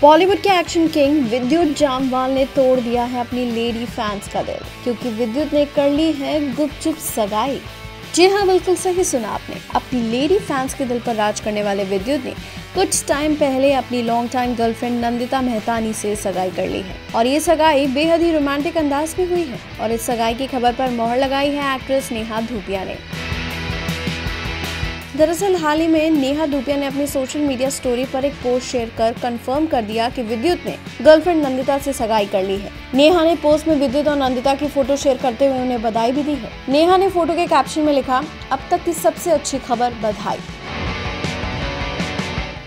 बॉलीवुड के action king विद्युत जामवाल ने तोड़ दिया है अपनी लेडी फैंस का दिल, क्योंकि विद्युत ने कर ली है गुपचुप सगाई। जी हाँ, बिल्कुल सही सुना आपने। अपनी लेडी फैंस के दिल पर राज करने वाले विद्युत ने कुछ टाइम पहले अपनी long time girlfriend Nandita Mehtani से सगाई कर ली है और ये सगाई बेहद ही रोमांटिक अंदाज में हुई है। और इस सगाई की खबर पर मोहर लगाई है एक्ट्रेस नेहा धूपिया ने। दरअसल हाल ही में नेहा धूपिया ने अपनी सोशल मीडिया स्टोरी पर एक पोस्ट शेयर कर कंफर्म कर दिया कि विद्युत ने गर्लफ्रेंड नंदिता से सगाई कर ली है। नेहा ने पोस्ट में विद्युत और नंदिता की फोटो शेयर करते हुए उन्हें बधाई भी दी है। नेहा ने फोटो के कैप्शन में लिखा, अब तक की सबसे अच्छी खबर, बधाई।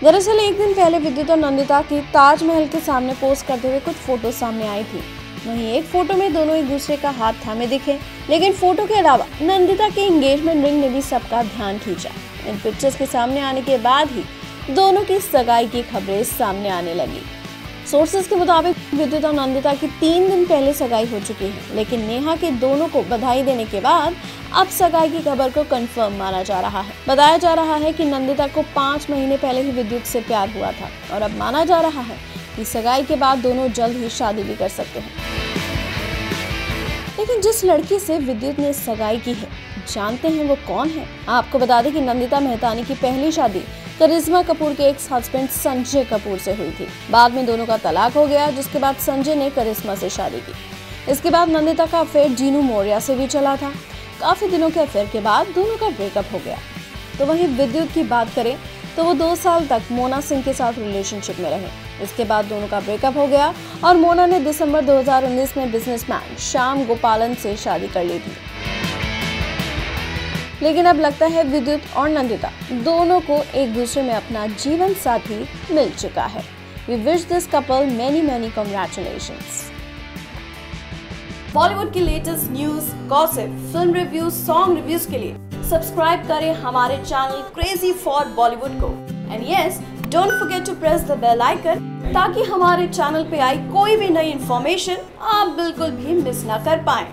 दरअसल एक दिन पहले विद्युत और नंदिता की ताजमहल के सामने पोस्ट करते हुए कुछ फोटो सामने आई थी। वहीं एक फोटो में दोनों एक दूसरे का हाथ थामे दिखे, लेकिन फोटो के अलावा नंदिता के एंगेजमेंट रिंग ने भी सबका ध्यान खींचा। इन पिक्चर्स के सामने आने के बाद ही दोनों की सगाई की खबरें सामने आने लगी। सोर्सेस के मुताबिक विद्युत और नंदिता की 3 दिन पहले सगाई हो चुकी है, लेकिन नेहा के दोनों को बधाई देने के बाद अब सगाई की खबर को कंफर्म माना जा रहा है। बताया जा रहा है कि नंदिता को 5 महीने पहले ही विद्युत से प्यार हुआ था और अब माना जा रहा है कि सगाई के बाद दोनों जल्द ही शादी भी कर सकते हैं। लेकिन जिस लड़की से विद्युत ने सगाई की है, जानते हैं वो कौन है? आपको बता दें कि नंदिता मेहतानी की पहली शादी करिश्मा कपूर के एक्स हस्बैंड संजय कपूर से हुई थी। बाद में दोनों का तलाक हो गया, जिसके बाद संजय ने करिश्मा से शादी की। इसके बाद नंदिता का अफेयर जीनू मौर्या से भी चला था। काफी दिनों के अफेयर के बाद दोनों का ब्रेकअप हो गया। तो वहीं विद्युत की बात करें तो वो 2 साल तक मोना सिंह के साथ रिलेशनशिप में रहे। इसके बाद दोनों का ब्रेकअप हो गया और मोना ने दिसंबर 2019 में बिजनेसमैन श्याम गोपालन से शादी कर ली थी। लेकिन अब लगता है विद्युत और नंदिता दोनों को एक दूसरे में अपना जीवन साथी मिल चुका है। We wish this couple many many congratulations. Bollywood की latest news, gossip, film reviews, song reviews के लिए सब्सक्राइब करें हमारे चैनल क्रेजी फॉर बॉलीवुड को। And yes, don't forget to press the bell icon, ताकि हमारे चैनल पे आई कोई भी नई इन्फॉर्मेशन आप बिल्कुल भी मिस ना कर पाएं।